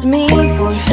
towards me for